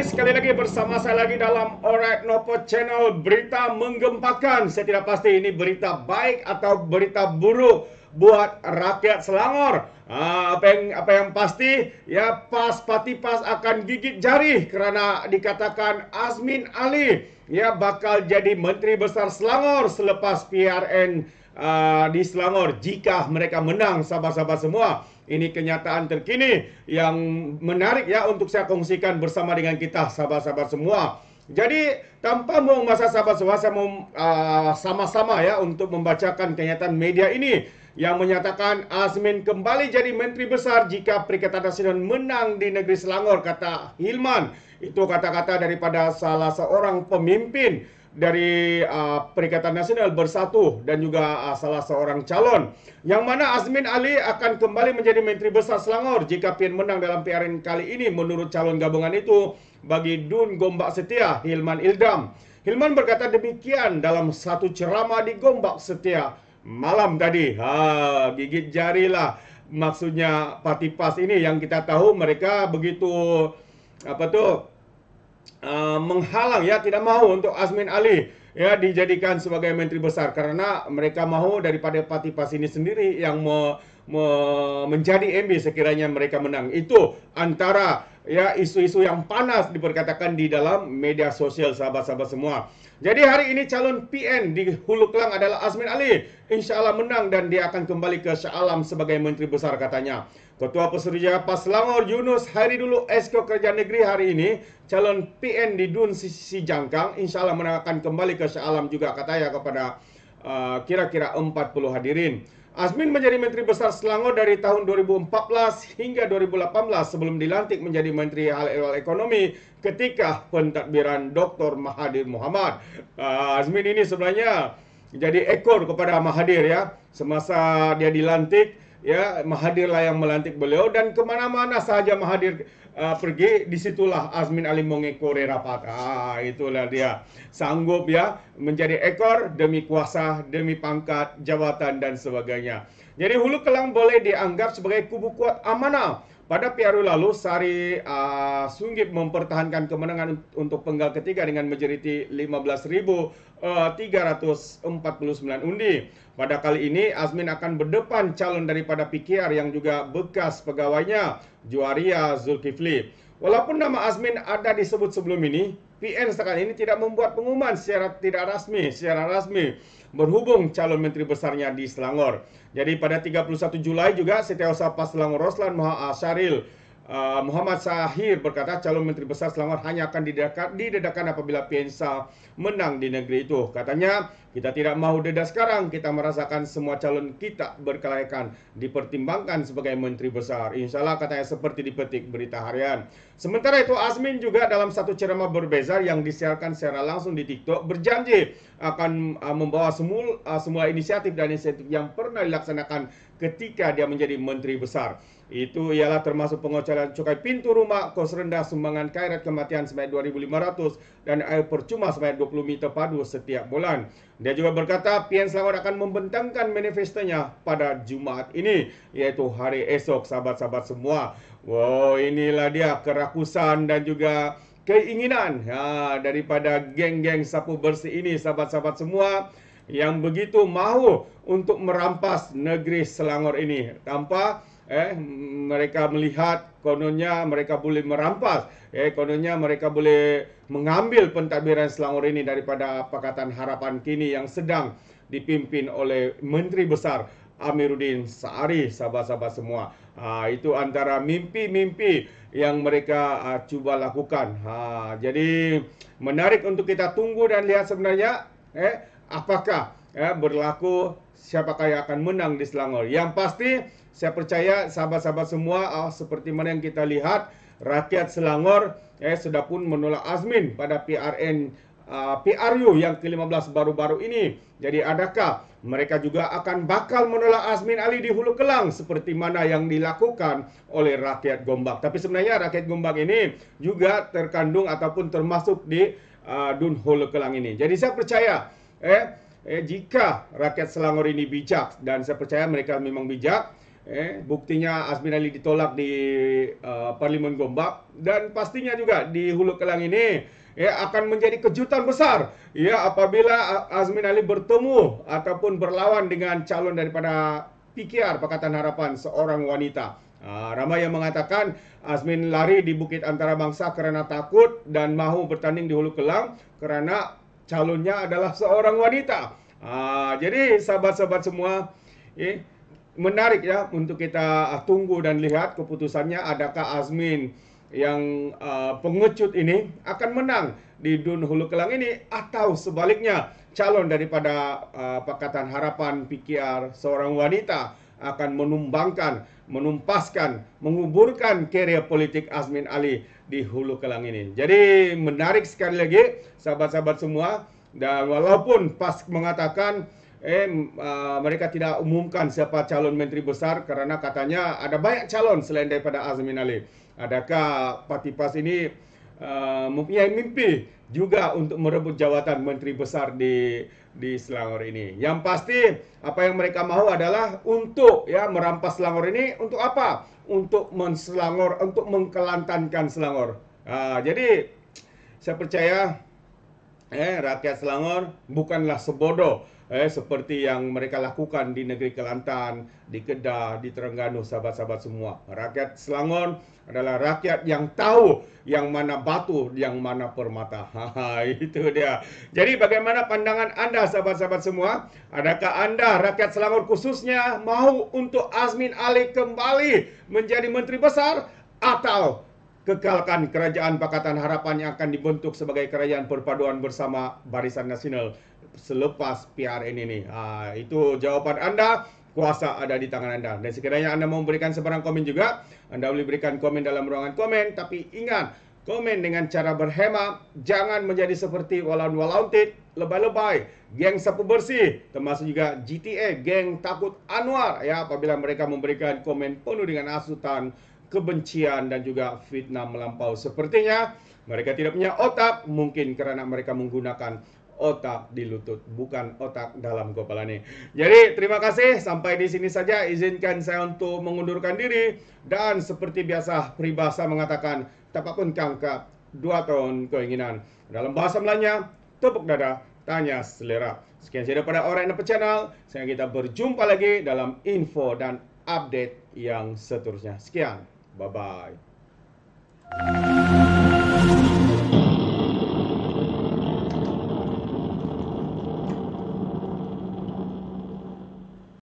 guys, sekali lagi bersama saya lagi dalam Alright Nopo Channel. Berita menggempakan, saya tidak pasti ini berita baik atau berita buruk buat rakyat Selangor. Apa yang pasti ya, PAS akan gigit jari karena dikatakan Azmin Ali ya bakal jadi Menteri Besar Selangor selepas PRN di Selangor jika mereka menang, sahabat-sahabat semua. Ini kenyataan terkini yang menarik ya untuk saya kongsikan bersama dengan kita, sahabat-sahabat semua. Jadi tanpa buang masa, sahabat semua, saya mau sama-sama ya untuk membacakan kenyataan media ini yang menyatakan Azmin kembali jadi Menteri Besar jika Perikatan Nasional menang di negeri Selangor, kata Hilman. Itu kata-kata daripada salah seorang pemimpin dari Perikatan Nasional Bersatu dan juga salah seorang calon, yang mana Azmin Ali akan kembali menjadi Menteri Besar Selangor jika PN menang dalam PRN kali ini, menurut calon gabungan itu bagi DUN Gombak Setia, Hilman Idham. Hilman berkata demikian dalam satu ceramah di Gombak Setia malam tadi. Gigit jarilah maksudnya parti PAS ini, yang kita tahu mereka begitu menghalang ya, tidak mau untuk Azmin Ali ya dijadikan sebagai Menteri Besar karena mereka mahu daripada parti PAS ini sendiri yang menjadi MB sekiranya mereka menang. Itu antara ya isu-isu yang panas diperkatakan di dalam media sosial, sahabat-sahabat semua. Jadi hari ini calon PN di Hulu Kelang adalah Azmin Ali. Insya Allah menang dan dia akan kembali ke Shah Alam sebagai Menteri Besar, katanya. Ketua Pesuruhjaya PAS Selangor Yunus Hairi dulu SK Kerjaan Negeri hari ini, calon PN di DUN Sijangkang, insya Allah menang akan kembali ke Shah Alam juga, katanya kepada kira-kira 40 hadirin. Azmin menjadi Menteri Besar Selangor dari tahun 2014 hingga 2018 sebelum dilantik menjadi Menteri Hal Ehwal Ekonomi ketika pentadbiran Dr. Mahathir Mohamad. Azmin ini sebenarnya jadi ekor kepada Mahathir ya, semasa dia dilantik. Ya, Mahathirlah yang melantik beliau, dan kemana-mana sahaja Mahathir pergi, disitulah Azmin Ali mengekori rapat. Itulah dia, sanggup ya menjadi ekor demi kuasa, demi pangkat, jabatan dan sebagainya. Jadi Hulu Kelang boleh dianggap sebagai kubu kuat amanah. Pada PRU lalu, Sari Sunggip mempertahankan kemenangan untuk penggal ketiga dengan majoriti 15.349 undi. Pada kali ini, Azmin akan berdepan calon daripada PKR yang juga bekas pegawainya, Juaria Zulkifli. Walaupun nama Azmin ada disebut sebelum ini, PN sekarang ini tidak membuat pengumuman secara rasmi berhubung calon Menteri Besarnya di Selangor. Jadi pada 31 Julai juga Setiausaha PAS Selangor Roslan Muhammad Sahir berkata calon Menteri Besar Selangor hanya akan didedakan apabila PNSA menang di negeri itu. Katanya, kita tidak mau deda sekarang, kita merasakan semua calon kita berkelayakan dipertimbangkan sebagai Menteri Besar. Insya Allah, katanya seperti dipetik berita harian. Sementara itu, Azmin juga dalam satu ceramah berbeza yang disiarkan secara langsung di TikTok berjanji akan membawa semua inisiatif dan inisiatif yang pernah dilaksanakan ketika dia menjadi Menteri Besar. Itu ialah termasuk pengocoran cukai pintu rumah, kos rendah, sumbangan khairat kematian sebanyak 2.500 dan air percuma sebanyak 20 meter padu setiap bulan. Dia juga berkata PN Selangor akan membentangkan manifestonya pada Jumaat ini, yaitu hari esok, sahabat-sahabat semua. Wow, inilah dia kerakusan dan juga keinginan daripada geng-geng sapu bersih ini, sahabat-sahabat semua, yang begitu mahu untuk merampas negeri Selangor ini. Tanpa mereka melihat kononnya mereka boleh merampas, kononnya mereka boleh mengambil pentadbiran Selangor ini daripada Pakatan Harapan kini yang sedang dipimpin oleh Menteri Besar Amirudin Shari, sahabat-sahabat semua. Itu antara mimpi-mimpi yang mereka cuba lakukan. Jadi menarik untuk kita tunggu dan lihat sebenarnya apakah berlaku, siapakah yang akan menang di Selangor. Yang pasti saya percaya sahabat-sahabat semua, seperti mana yang kita lihat, rakyat Selangor sudah pun menolak Azmin pada PRU yang ke-15 baru-baru ini. Jadi adakah mereka juga akan bakal menolak Azmin Ali di Hulu Kelang seperti mana yang dilakukan oleh rakyat Gombak? Tapi sebenarnya rakyat Gombak ini juga terkandung ataupun termasuk di DUN Hulu Kelang ini. Jadi saya percaya jika rakyat Selangor ini bijak, dan saya percaya mereka memang bijak, Buktinya Azmin Ali ditolak di Parlemen Gombak, dan pastinya juga di Hulu Kelang ini akan menjadi kejutan besar ya apabila Azmin Ali bertemu ataupun berlawan dengan calon daripada PKR Pakatan Harapan, seorang wanita. Ramai yang mengatakan Azmin lari di Bukit Antarabangsa karena takut dan mahu bertanding di Hulu Kelang karena calonnya adalah seorang wanita. Jadi sahabat-sahabat semua, menarik ya untuk kita tunggu dan lihat keputusannya, adakah Azmin yang pengecut ini akan menang di DUN Hulu Kelang ini, atau sebaliknya calon daripada Pakatan Harapan PKR seorang wanita akan menguburkan karya politik Azmin Ali di Hulu Kelang ini. Jadi menarik sekali lagi sahabat-sahabat semua, dan walaupun PAS mengatakan mereka tidak umumkan siapa calon menteri besar karena katanya ada banyak calon selain daripada Azmin Ali. Adakah Parti PAS ini mempunyai mimpi juga untuk merebut jawatan menteri besar di Selangor ini? Yang pasti apa yang mereka mahu adalah untuk merampas Selangor ini. Untuk apa? Untuk men-Selangor, untuk mengkelantankan Selangor. Jadi saya percaya rakyat Selangor bukanlah sebodoh seperti yang mereka lakukan di negeri Kelantan, di Kedah, di Terengganu, sahabat-sahabat semua. Rakyat Selangor adalah rakyat yang tahu yang mana batu, yang mana permata. Itu dia. Jadi bagaimana pandangan anda sahabat-sahabat semua? Adakah anda rakyat Selangor khususnya mahu untuk Azmin Ali kembali menjadi menteri besar, atau kekalkan kerajaan Pakatan Harapan yang akan dibentuk sebagai kerajaan perpaduan bersama Barisan Nasional selepas PRN ini? Itu jawapan anda, kuasa ada di tangan anda. Dan sekiranya anda mau memberikan sebarang komen juga, anda boleh berikan komen dalam ruangan komen. Tapi ingat, komen dengan cara berhemat, jangan menjadi seperti walaun-walautit, lebay-lebay, geng sapu bersih, termasuk juga GTA, geng takut Anwar ya, apabila mereka memberikan komen penuh dengan asutan, kebencian dan juga fitnah melampau. Sepertinya mereka tidak punya otak, mungkin karena mereka menggunakan otak di lutut, bukan otak dalam kepala ini. Jadi terima kasih, sampai di sini saja. Izinkan saya untuk mengundurkan diri, dan seperti biasa peribahasa mengatakan tapakun kangkap, 2 tahun keinginan. Dalam bahasa Melayunya, tepuk dada, tanya selera. Sekian saja daripada Alright Nopo Channel. Sekarang kita berjumpa lagi dalam info dan update yang seterusnya. Sekian. Bye-bye.